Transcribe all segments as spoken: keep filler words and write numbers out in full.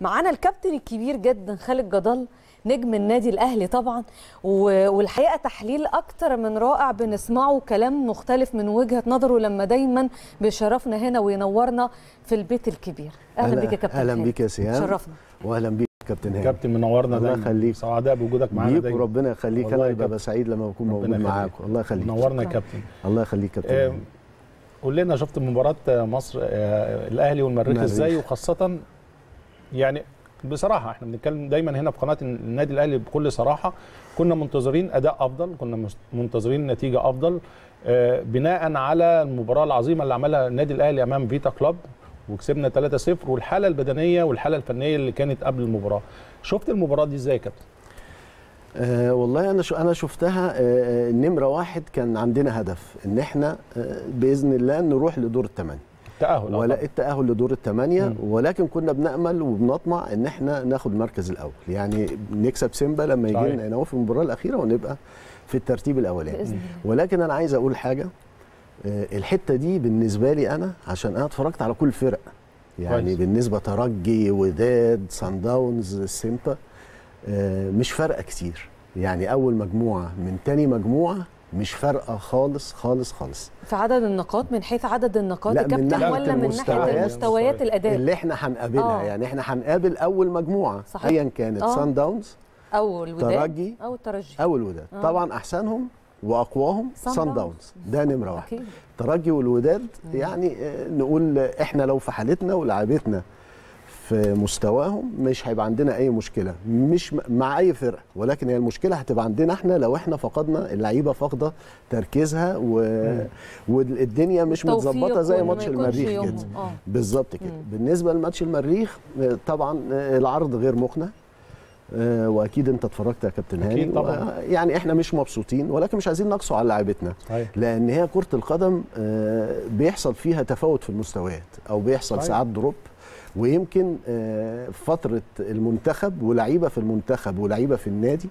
معانا الكابتن الكبير جدا خالد جادالله نجم النادي الأهلي طبعا، والحقيقة تحليل أكتر من رائع بنسمعه، كلام مختلف من وجهة نظره لما دايما بيشرفنا هنا وينورنا في البيت الكبير. أهلا بك يا كابتن. أهلا بك يا سيام، شرفنا. وأهلا بك كابتن هاني. كابتن منورنا دايما، الله يخليك، سعداء بوجودك معانا دايما. وربنا يخليك، انا ببقى سعيد لما بكون موجود معاكم. الله يخليك، منورنا يا كابتن. الله يخليك كابتن. آه قول لنا، شفت مباراة مصر آه الأهلي والمريخ ازاي؟ وخاصة يعني بصراحه احنا بنتكلم دايما هنا في قناه النادي الاهلي بكل صراحه، كنا منتظرين اداء افضل، كنا منتظرين نتيجه افضل آه بناء على المباراه العظيمه اللي عملها النادي الاهلي امام فيتا كلوب وكسبنا ثلاثة صفر، والحاله البدنيه والحاله الفنيه اللي كانت قبل المباراه. شفت المباراه دي ازاي يا كابتن؟ آه والله انا انا شفتها آه نمره واحد، كان عندنا هدف ان احنا آه باذن الله نروح لدور الثمن التأهل، ولا التأهل لدور الثمانية، ولكن كنا بنأمل وبنطمع ان احنا ناخد المركز الاول، يعني نكسب سيمبا لما يجي لنا هنا في المباراة الأخيرة ونبقى في الترتيب الأولاني. ولكن أنا عايز أقول حاجة، الحتة دي بالنسبة لي أنا، عشان أنا اتفرجت على كل فرق، يعني بايز. بالنسبة ترجي، وداد، سان داونز، سيمبا، مش فارقة كتير، يعني أول مجموعة من تاني مجموعة مش فارقه خالص خالص خالص في عدد النقاط، من حيث عدد النقاط يا كابتن، ولا من ناحيه مستويات الاداء اللي احنا هنقابلها. آه. يعني احنا هنقابل اول مجموعه ايا كانت، آه. سان داونز او الوداد، ترجي او الترجي او الوداد. آه. طبعا احسنهم واقواهم سان داونز، ده نمره واحد. ترجي والوداد يعني نقول احنا لو في حالتنا ولعبتنا في مستواهم مش هيبقى عندنا اي مشكله، مش مع اي فرقه، ولكن هي المشكله هتبقى عندنا احنا لو احنا فقدنا اللعيبه، فاقده تركيزها و... والدنيا مش متظبطه زي ماتش المريخ كده بالظبط كده. بالنسبه لماتش المريخ طبعا العرض غير مقنع، واكيد انت اتفرجت يا كابتن هاني، يعني احنا مش مبسوطين، ولكن مش عايزين نقصوا على لعيبتنا، لان هي كره القدم بيحصل فيها تفاوت في المستويات، او بيحصل صحيح. ساعات دروب، ويمكن فترة المنتخب ولعيبة في المنتخب ولعيبة في النادي،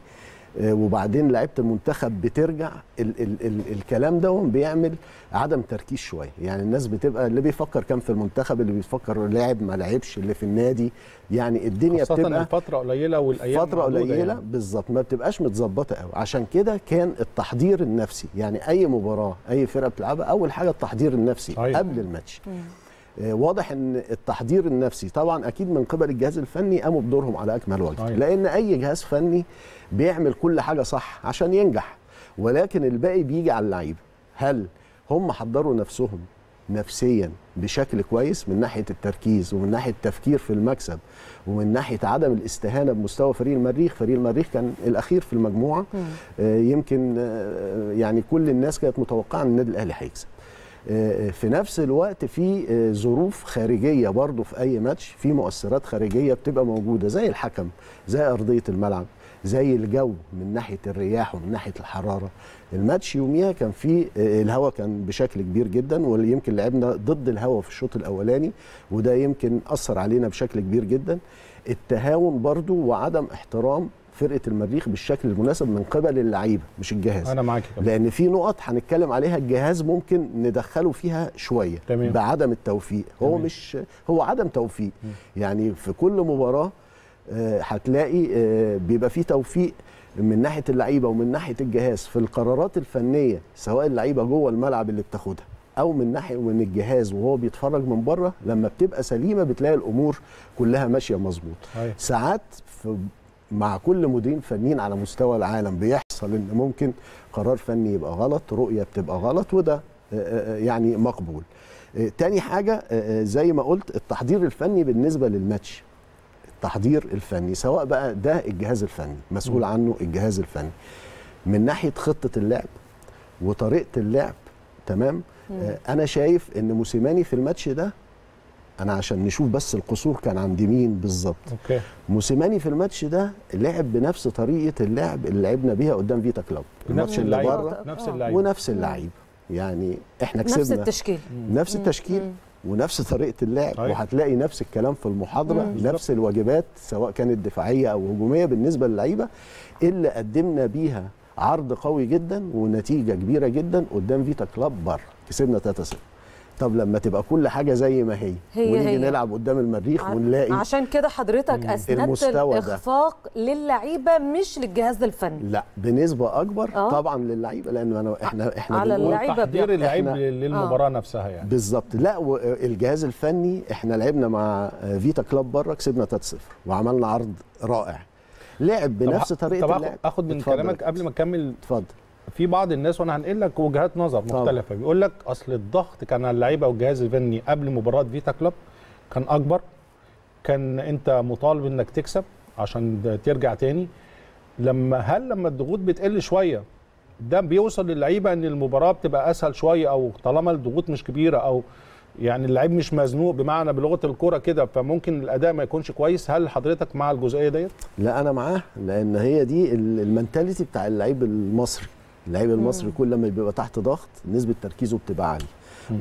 وبعدين لعيبة المنتخب بترجع، ال ال ال الكلام ده بيعمل عدم تركيز شوية، يعني الناس بتبقى اللي بيفكر كان في المنتخب، اللي بيفكر لعب ما لعبش، اللي في النادي، يعني الدنيا بتبقى فترة قليلة، والايام فترة قليلة يعني. بالظبط، ما بتبقاش متظبطة قوي، عشان كده كان التحضير النفسي، يعني أي مباراة أي فرقة بتلعبها أول حاجة التحضير النفسي أيوة. قبل الماتش. واضح ان التحضير النفسي طبعا اكيد من قبل الجهاز الفني قاموا بدورهم على اكمل وجه، طيب. لان اي جهاز فني بيعمل كل حاجه صح عشان ينجح، ولكن الباقي بيجي على اللعيبه، هل هم حضروا نفسهم نفسيا بشكل كويس من ناحيه التركيز ومن ناحيه التفكير في المكسب ومن ناحيه عدم الاستهانه بمستوى فريق المريخ. فريق المريخ كان الاخير في المجموعه، آه يمكن آه يعني كل الناس كانت متوقعه ان النادي الاهلي هيكسب. في نفس الوقت في ظروف خارجيه برضو، في اي ماتش في مؤثرات خارجيه بتبقى موجوده، زي الحكم، زي ارضيه الملعب، زي الجو من ناحيه الرياح ومن ناحيه الحراره. الماتش يوميها كان فيه الهواء كان بشكل كبير جدا، ويمكن لعبنا ضد الهواء في الشوط الاولاني، وده يمكن اثر علينا بشكل كبير جدا. التهاون برضو وعدم احترام فرقه المريخ بالشكل المناسب من قبل اللعيبه مش الجهاز. انا معاك، لان في نقط هنتكلم عليها الجهاز ممكن ندخله فيها شويه. تمام. بعدم التوفيق، هو تمام. مش هو عدم توفيق، م. يعني في كل مباراه آه هتلاقي آه بيبقى فيه توفيق من ناحيه اللعيبه ومن ناحيه الجهاز في القرارات الفنيه، سواء اللعيبه جوه الملعب اللي بتاخدها او من ناحيه من الجهاز وهو بيتفرج من بره. لما بتبقى سليمه بتلاقي الامور كلها ماشيه مظبوط. ساعات في مع كل مديرين فنيين على مستوى العالم بيحصل ان ممكن قرار فني يبقى غلط، رؤيه بتبقى غلط، وده يعني مقبول. تاني حاجه زي ما قلت، التحضير الفني بالنسبه للماتش، التحضير الفني سواء بقى ده الجهاز الفني مسؤول عنه الجهاز الفني من ناحيه خطه اللعب وطريقه اللعب. تمام. انا شايف ان موسيماني في الماتش ده، أنا عشان نشوف بس القصور كان عند مين بالظبط. أوكي. موسيماني في الماتش ده لعب بنفس طريقة اللعب اللي لعبنا بيها قدام فيتا كلوب، الماتش اللي بره ونفس اللعيبة، يعني إحنا كسبنا نفس التشكيل، نفس التشكيل ونفس طريقة اللعب، وهتلاقي نفس الكلام في المحاضرة، مم. نفس الواجبات سواء كانت دفاعية أو هجومية بالنسبة للعيبة، اللي قدمنا بيها عرض قوي جدا ونتيجة كبيرة جدا قدام فيتا كلوب بره، كسبنا ثلاثة صفر. طب لما تبقى كل حاجه زي ما هي, هي ونيجي هي. نلعب قدام المريخ ع... ونلاقي عشان كده حضرتك اسندت الاخفاق للعيبه مش للجهاز الفني. لا بنسبه اكبر أوه. طبعا للعيبه, لان أنا احنا احنا على اللعيبه تحضير اللعيب للمباراه آه. نفسها يعني بالظبط. لا الجهاز الفني احنا لعبنا مع فيتا كلوب بره, كسبنا ثلاثة صفر وعملنا عرض رائع, لعب بنفس طريقه اللعب. طب اخد من اتفضل. كلامك قبل ما اكمل اتفضل. في بعض الناس وانا هنقل لك وجهات نظر مختلفه بيقول لك اصل الضغط كان على اللعيبه والجهاز الفني قبل مباراه فيتا كلوب كان اكبر, كان انت مطالب انك تكسب عشان ترجع تاني. لما هل لما الضغوط بتقل شويه ده بيوصل للعيبه ان المباراه بتبقى اسهل شويه, او طالما الضغوط مش كبيره او يعني اللعيب مش مزنوق بمعنى بلغه الكوره كده فممكن الاداء ما يكونش كويس؟ هل حضرتك مع الجزئيه ديت؟ لا انا معاه, لان هي دي المنتاليتي بتاع اللعيب المصري. اللعيب المصري كل لما بيبقى تحت ضغط نسبه تركيزه بتبقى عاليه,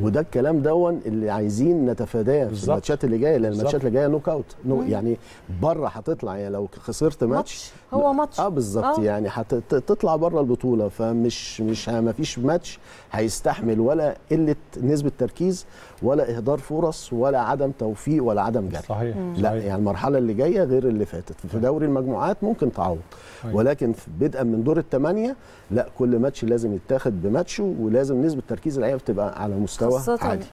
وده الكلام دون اللي عايزين نتفاداه في الماتشات اللي جايه, لان الماتشات اللي جايه نوك اوت نو يعني بره هتطلع, يعني لو خسرت ماتش هو ماتش اه بالظبط يعني هتطلع بره البطوله. فمش مش ما فيش ماتش هيستحمل ولا قله نسبه تركيز ولا اهدار فرص ولا عدم توفيق ولا عدم جري. صحيح. لا يعني المرحله اللي جايه غير اللي فاتت. في دوري المجموعات ممكن تعوض, ولكن بدءا من دور الثمانيه لا كل ماتش لازم يتاخد بماتشه, ولازم نسبه تركيز اللعيبه تبقى على مستوى عالي.